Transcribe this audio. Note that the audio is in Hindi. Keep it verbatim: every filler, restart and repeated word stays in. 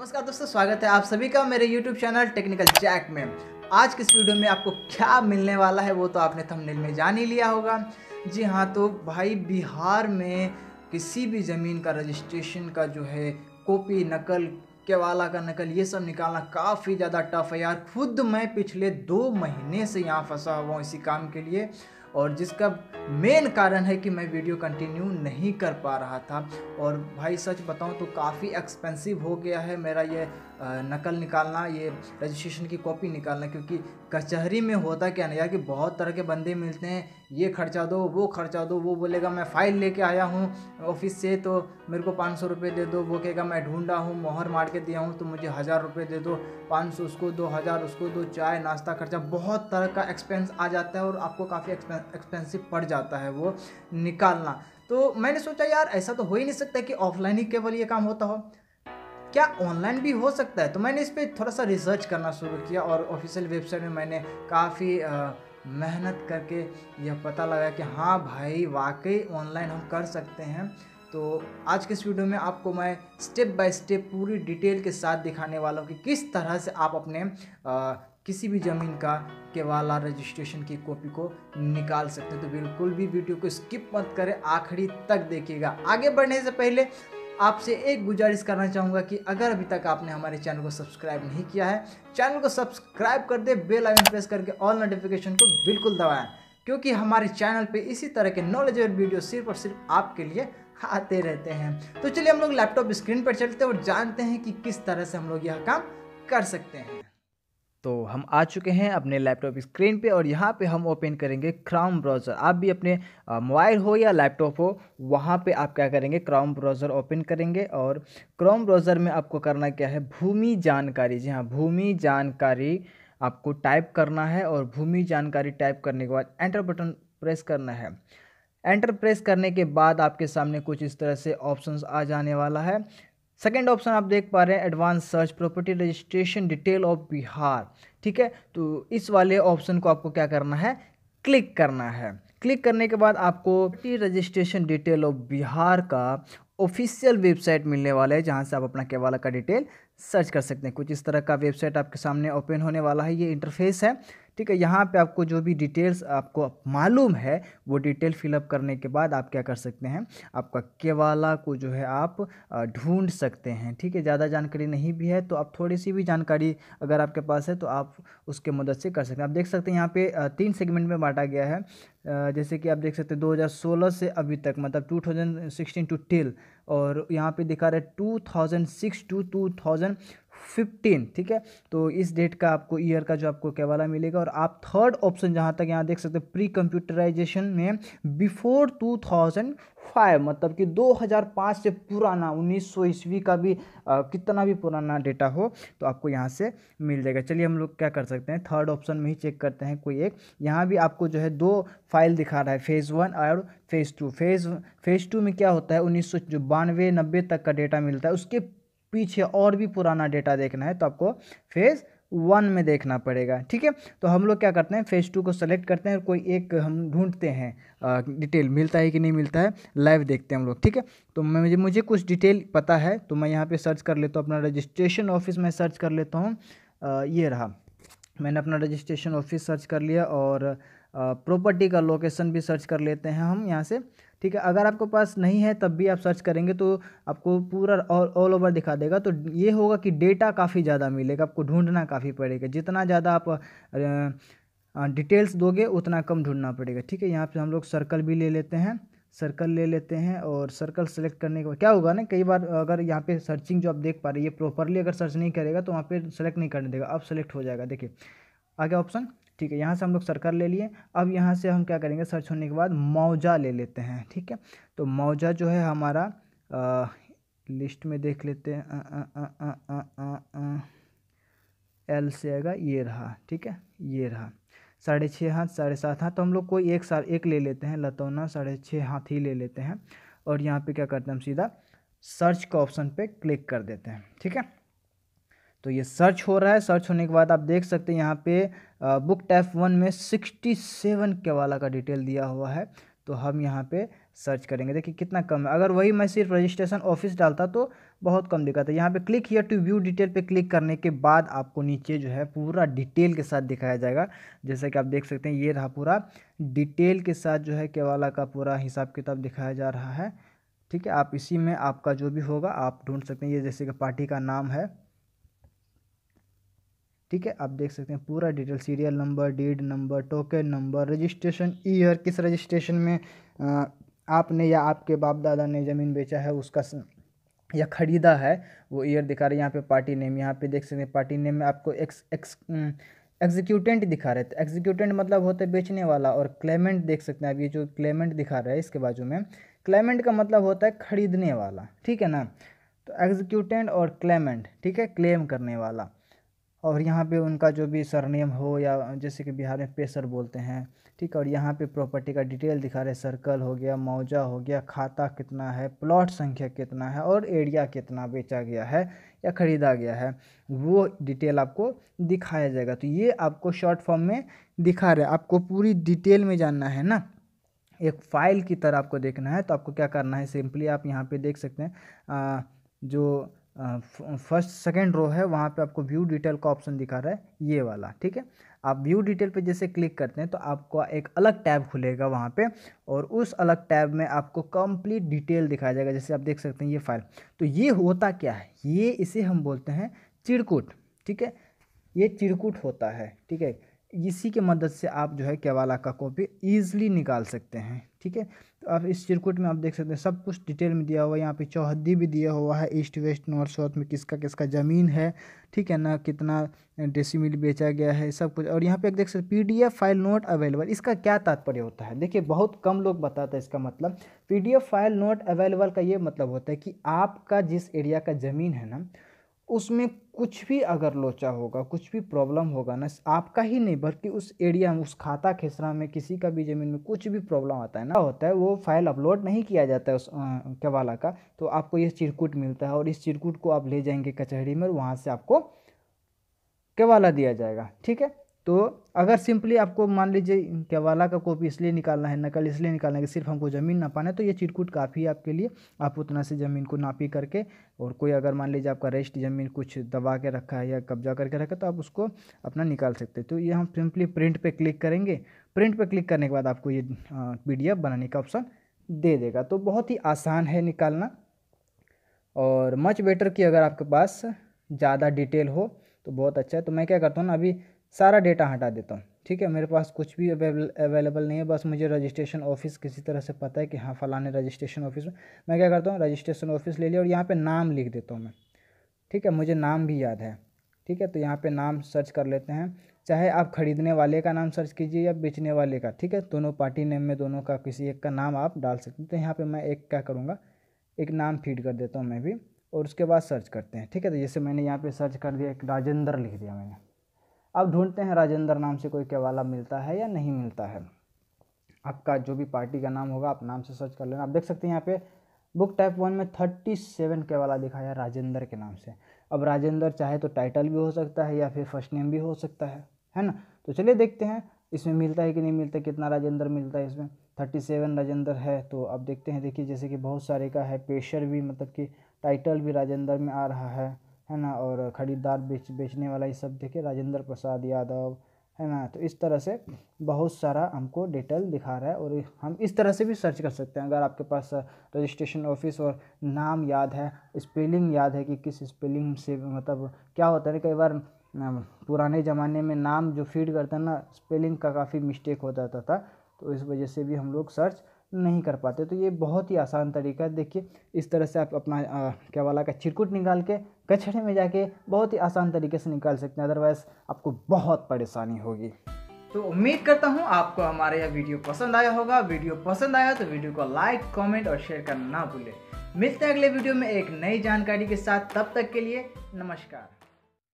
नमस्कार दोस्तों, स्वागत है आप सभी का मेरे यूट्यूब चैनल टेक्निकल जैक में। आज के इस वीडियो में आपको क्या मिलने वाला है वो तो आपने थंबनेल में जान ही लिया होगा। जी हाँ, तो भाई बिहार में किसी भी ज़मीन का रजिस्ट्रेशन का जो है कॉपी, नकल, केवाला का नकल, ये सब निकालना काफ़ी ज़्यादा टफ है यार। खुद मैं पिछले दो महीने से यहाँ फंसा हुआ हूँ इसी काम के लिए, और जिसका मेन कारण है कि मैं वीडियो कंटिन्यू नहीं कर पा रहा था। और भाई सच बताऊं तो काफ़ी एक्सपेंसिव हो गया है मेरा ये नकल निकालना, ये रजिस्ट्रेशन की कॉपी निकालना, क्योंकि कचहरी में होता क्या नहीं यार कि बहुत तरह के बंदे मिलते हैं, ये खर्चा दो, वो खर्चा दो, वो बोलेगा मैं फ़ाइल लेके आया हूँ ऑफिस से तो मेरे को पाँच सौ रुपये दे दो, वो कहेगा मैं ढूंढा हूँ, मोहर मार के दिया हूँ तो मुझे हज़ार रुपये दे दो, पाँच सौ उसको दो, हज़ार उसको दो, चाय नाश्ता खर्चा, बहुत तरह का एक्सपेंस आ जाता है और आपको काफ़ी एक्सपेंसिव पड़ जाता है वो निकालना। तो मैंने सोचा यार ऐसा तो हो ही नहीं सकता कि ऑफलाइन ही केवल ये काम होता हो, क्या ऑनलाइन भी हो सकता है? तो मैंने इस पर थोड़ा सा रिसर्च करना शुरू किया और ऑफिशियल वेबसाइट में मैंने काफ़ी मेहनत करके यह पता लगाया कि हाँ भाई वाकई ऑनलाइन हम कर सकते हैं। तो आज के इस वीडियो में आपको मैं स्टेप बाय स्टेप पूरी डिटेल के साथ दिखाने वाला हूँ कि किस तरह से आप अपने आ, किसी भी ज़मीन का केवाला रजिस्ट्रेशन की कॉपी को निकाल सकते हैं। तो बिल्कुल भी वीडियो को स्किप मत करें, आखिरी तक देखिएगा। आगे बढ़ने से पहले आपसे एक गुजारिश करना चाहूँगा कि अगर अभी तक आपने हमारे चैनल को सब्सक्राइब नहीं किया है, चैनल को सब्सक्राइब कर दे, बेल आइकन प्रेस करके ऑल नोटिफिकेशन को बिल्कुल दबाएं, क्योंकि हमारे चैनल पे इसी तरह के नॉलेजेबल वीडियो सिर्फ और सिर्फ आपके लिए आते रहते हैं। तो चलिए हम लोग लैपटॉप स्क्रीन पर चलते हैं और जानते हैं कि किस तरह से हम लोग यह काम कर सकते हैं। तो हम आ चुके हैं अपने लैपटॉप स्क्रीन पे और यहाँ पे हम ओपन करेंगे क्रोम ब्राउज़र। आप भी अपने मोबाइल हो या लैपटॉप हो, वहाँ पे आप क्या करेंगे, क्रोम ब्राउज़र ओपन करेंगे। और क्रोम ब्राउज़र में आपको करना क्या है, भूमि जानकारी, जी हाँ भूमि जानकारी आपको टाइप करना है। और भूमि जानकारी टाइप करने के बाद एंटर बटन प्रेस करना है। एंटर प्रेस करने के बाद आपके सामने कुछ इस तरह से ऑप्शंस आ जाने वाला है। सेकेंड ऑप्शन आप देख पा रहे हैं, advance search property registration detail of Bihar, ठीक है। तो इस वाले ऑप्शन को आपको क्या करना है, क्लिक करना है। क्लिक करने के बाद आपको property registration detail of Bihar का ऑफिशियल वेबसाइट मिलने वाला है, जहां से आप अपना केवाला का डिटेल सर्च कर सकते हैं। कुछ इस तरह का वेबसाइट आपके सामने ओपन होने वाला है, ये इंटरफेस है, ठीक है। यहाँ पे आपको जो भी डिटेल्स आपको मालूम है वो डिटेल फिलअप करने के बाद आप क्या कर सकते हैं, आपका केवाला को जो है आप ढूंढ सकते हैं, ठीक है। ज़्यादा जानकारी नहीं भी है तो आप थोड़ी सी भी जानकारी अगर आपके पास है तो आप उसके मदद से कर सकते हैं। आप देख सकते हैं यहाँ पे तीन सेगमेंट में बांटा गया है, जैसे कि आप देख सकते हैं दो हज़ार सोलह से अभी तक, मतलब two thousand sixteen to till, और यहाँ पे दिखा रहे two thousand six to two thousand fifteen, ठीक है। तो इस डेट का आपको ईयर का जो आपको केवाला मिलेगा। और आप थर्ड ऑप्शन जहाँ तक यहाँ देख सकते हैं, प्री कंप्यूटराइजेशन में बिफोर टू थाउज़ेंड फाइव, मतलब कि दो हज़ार पाँच से पुराना, उन्नीस सौ ईस्वी का भी आ, कितना भी पुराना डेटा हो तो आपको यहाँ से मिल जाएगा। चलिए हम लोग क्या कर सकते हैं, थर्ड ऑप्शन में ही चेक करते हैं कोई एक। यहाँ भी आपको जो है दो फाइल दिखा रहा है, फेज़ वन और phase two. Phase phase two में क्या होता है, उन्नीस सौ जो बानवे नब्बे तक का डेटा मिलता है। उसके पीछे और भी पुराना डेटा देखना है तो आपको फेज़ वन में देखना पड़ेगा, ठीक है। तो हम लोग क्या करते हैं, फेज़ टू को सेलेक्ट करते हैं और कोई एक हम ढूंढते हैं, आ, डिटेल मिलता है कि नहीं मिलता है, लाइव देखते हैं हम लोग, ठीक है। तो मैं मुझे मुझे कुछ डिटेल पता है तो मैं यहाँ पे सर्च कर लेता हूँ, अपना रजिस्ट्रेशन ऑफिस में सर्च कर लेता हूँ। ये रहा, मैंने अपना रजिस्ट्रेशन ऑफिस सर्च कर लिया और प्रॉपर्टी का लोकेशन भी सर्च कर लेते हैं हम यहाँ से, ठीक है। अगर आपके पास नहीं है तब भी आप सर्च करेंगे तो आपको पूरा ऑल ओवर दिखा देगा। तो ये होगा कि डेटा काफ़ी ज़्यादा मिलेगा, आपको ढूंढना काफ़ी पड़ेगा। जितना ज़्यादा आप डिटेल्स दोगे उतना कम ढूंढना पड़ेगा, ठीक है। यहाँ पे हम लोग सर्कल भी ले लेते हैं, सर्कल ले लेते हैं। और सर्कल सेलेक्ट करने के बाद क्या होगा ना, कई बार अगर यहाँ पे सर्चिंग जो आप देख पा रहे हैं ये प्रॉपरली अगर सर्च नहीं करेगा तो वहाँ पे सेलेक्ट नहीं करने देगा, अब सेलेक्ट हो जाएगा। देखिए आगे ऑप्शन, ठीक है। यहाँ से हम लोग सर्कल ले लिए। अब यहाँ से हम क्या करेंगे, सर्च होने के बाद मौजा ले लेते हैं, ठीक है। तो मौजा जो है हमारा आ, लिस्ट में देख लेते हैं, आ, आ, आ, आ, आ, आ, आ, एल से आएगा, ये रहा, ठीक है। ये रहा साढ़े छः हाथ, साढ़े सात हाथ, तो हम लोग कोई एक साल एक ले लेते हैं, लतौना साढ़े छः हाथ ही ले लेते हैं। और यहाँ पे क्या करते हैं, हम सीधा सर्च का ऑप्शन पे क्लिक कर देते हैं, ठीक है। तो ये सर्च हो रहा है। सर्च होने के बाद आप देख सकते हैं यहाँ पे आ, बुक टैप वन में सिक्सटी सेवन केवाला का डिटेल दिया हुआ है, तो हम यहाँ पे सर्च करेंगे। देखिए कितना कम है, अगर वही मैं सिर्फ रजिस्ट्रेशन ऑफिस डालता तो बहुत कम दिखा था। यहाँ पे click here to view detail पे क्लिक करने के बाद आपको नीचे जो है पूरा डिटेल के साथ दिखाया जाएगा। जैसा कि आप देख सकते हैं ये रहा पूरा डिटेल के साथ जो है केवाला का पूरा हिसाब किताब दिखाया जा रहा है। ठीक है, आप इसी में आपका जो भी होगा आप ढूंढ सकते हैं। ये जैसे कि पार्टी का नाम है, ठीक है, आप देख सकते हैं पूरा detail, serial number, deed number, token number, registration year, किस रजिस्ट्रेशन में आपने या आपके बाप दादा ने ज़मीन बेचा है उसका या ख़रीदा है वो ईयर दिखा रहे हैं। यहाँ पे पार्टी नेम, यहाँ पे देख सकते हैं पार्टी नेम में आपको एक्स एक्स एग्जीक्यूटेंट दिखा रहे थे। एग्जीक्यूटेंट मतलब होता है बेचने वाला, और क्लेमेंट देख सकते हैं आप, ये जो क्लेमेंट दिखा रहा है इसके बाजू में, क्लेमेंट का मतलब होता है ख़रीदने वाला, ठीक है ना। तो एग्जीक्यूटेंट और क्लेमेंट, ठीक है, क्लेम करने वाला। और यहाँ पे उनका जो भी सरनेम हो या जैसे कि बिहार में पेसर बोलते हैं, ठीक है। और यहाँ पे प्रॉपर्टी का डिटेल दिखा रहे, सर्कल हो गया, मौजा हो गया, खाता कितना है, प्लॉट संख्या कितना है और एरिया कितना बेचा गया है या ख़रीदा गया है, वो डिटेल आपको दिखाया जाएगा। तो ये आपको शॉर्ट फॉर्म में दिखा रहे, आपको पूरी डिटेल में जानना है ना, एक फ़ाइल की तरह आपको देखना है। तो आपको क्या करना है, सिंपली आप यहाँ पर देख सकते हैं आ, जो फर्स्ट सेकेंड रो है वहाँ पे आपको व्यू डिटेल का ऑप्शन दिखा रहा है, ये वाला, ठीक है। आप व्यू डिटेल पे जैसे क्लिक करते हैं तो आपको एक अलग टैब खुलेगा वहाँ पे, और उस अलग टैब में आपको कंप्लीट डिटेल दिखाया जाएगा। जैसे आप देख सकते हैं ये फाइल, तो ये होता क्या है, ये इसे हम बोलते हैं चिरकुट, ठीक है, ये चिरकुट होता है, ठीक है। इसी के मदद से आप जो है केवाला का कॉपी ईजिली निकाल सकते हैं, ठीक है। तो आप इस चिरकुट में आप देख सकते हैं सब कुछ डिटेल में दिया हुआ है। यहाँ पे चौहद्दी भी दिया हुआ है, ईस्ट वेस्ट नॉर्थ साउथ में किसका किसका ज़मीन है, ठीक है ना, कितना डेसीमिल बेचा गया है, सब कुछ। और यहाँ पे आप देख सकते हैं पीडीएफ फाइल नॉट अवेलेबल, इसका क्या तात्पर्य होता है, देखिए बहुत कम लोग बताते हैं इसका मतलब। पीडीएफ फाइल नॉट अवेलेबल का ये मतलब होता है कि आपका जिस एरिया का ज़मीन है ना, उसमें कुछ भी अगर लोचा होगा, कुछ भी प्रॉब्लम होगा ना, आपका ही नहीं बल्कि उस एरिया में, उस खाता खेसरा में, किसी का भी ज़मीन में कुछ भी प्रॉब्लम आता है ना होता है, वो फाइल अपलोड नहीं किया जाता है उस केवाला का। तो आपको ये चिरकुट मिलता है और इस चिरकुट को आप ले जाएंगे कचहरी में, वहाँ से आपको केवाला दिया जाएगा, ठीक है। तो अगर सिंपली आपको मान लीजिए केवाला का कॉपी इसलिए निकालना है, नकल इसलिए निकालना है कि सिर्फ हमको ज़मीन नापाना है, तो ये चिरकुट काफ़ी है आपके लिए। आप उतना से ज़मीन को नापी करके, और कोई अगर मान लीजिए आपका रेस्ट ज़मीन कुछ दबा के रखा है या कब्जा करके रखा है, तो आप उसको अपना निकाल सकते हैं। तो ये हम सिंपली प्रिंट पे क्लिक करेंगे, प्रिंट पे क्लिक करने के बाद आपको ये पी डी एफ बनाने का ऑप्शन दे देगा। तो बहुत ही आसान है निकालना, और मच बेटर कि अगर आपके पास ज़्यादा डिटेल हो तो बहुत अच्छा है। तो मैं क्या करता हूँ ना, अभी सारा डेटा हटा देता हूँ, ठीक है। मेरे पास कुछ भी अवेलेबल नहीं है, बस मुझे रजिस्ट्रेशन ऑफिस किसी तरह से पता है कि हाँ फलाने रजिस्ट्रेशन ऑफिस में। मैं क्या करता हूँ, रजिस्ट्रेशन ऑफिस ले लिया और यहाँ पे नाम लिख देता हूँ मैं, ठीक है, मुझे नाम भी याद है, ठीक है। तो यहाँ पे नाम सर्च कर लेते हैं, चाहे आप ख़रीदने वाले का नाम सर्च कीजिए या बेचने वाले का, ठीक है। दोनों पार्टी नेम में दोनों का किसी एक का नाम आप डाल सकते हैं। तो यहाँ पर मैं एक क्या करूँगा, एक नाम फीड कर देता हूँ मैं भी, और उसके बाद सर्च करते हैं, ठीक है। तो जैसे मैंने यहाँ पर सर्च कर दिया, एक राजेंद्र लिख दिया मैंने। अब ढूंढते हैं राजेंद्र नाम से कोई केवाला मिलता है या नहीं मिलता है। आपका जो भी पार्टी का नाम होगा आप नाम से सर्च कर लेना। आप देख सकते हैं यहाँ पे बुक टाइप वन में थर्टी सेवन केवाला दिखाया है राजेंद्र के नाम से। अब राजेंद्र चाहे तो टाइटल भी हो सकता है या फिर फर्स्ट नेम भी हो सकता है, है ना। तो चलिए देखते हैं इसमें मिलता है कि नहीं मिलता, कितना राजेंद्र मिलता है इसमें। थर्टी सेवन राजेंद्र है, तो अब देखते हैं। देखिए जैसे कि बहुत सारे का है, पेशर भी मतलब कि टाइटल भी राजेंद्र में आ रहा है है ना, और ख़रीदार बेच बेचने वाला, ये सब देखिए राजेंद्र प्रसाद यादव, है ना। तो इस तरह से बहुत सारा हमको डिटेल दिखा रहा है, और हम इस तरह से भी सर्च कर सकते हैं। अगर आपके पास रजिस्ट्रेशन ऑफिस और नाम याद है, स्पेलिंग याद है कि किस स्पेलिंग से, मतलब क्या होता है कई बार पुराने ज़माने में नाम जो फीड करते हैं ना, स्पेलिंग का काफ़ी मिस्टेक हो जाता था, तो इस वजह से भी हम लोग सर्च नहीं कर पाते। तो ये बहुत ही आसान तरीका है। देखिए इस तरह से आप अपना केवाला का चिरकुट निकाल के कचहरे में जाके बहुत ही आसान तरीके से निकाल सकते हैं, अदरवाइज़ आपको बहुत परेशानी होगी। तो उम्मीद करता हूँ आपको हमारा यह वीडियो पसंद आया होगा। वीडियो पसंद आया तो वीडियो को लाइक, कमेंट और शेयर करना ना भूलें। मिलते हैं अगले वीडियो में एक नई जानकारी के साथ, तब तक के लिए नमस्कार।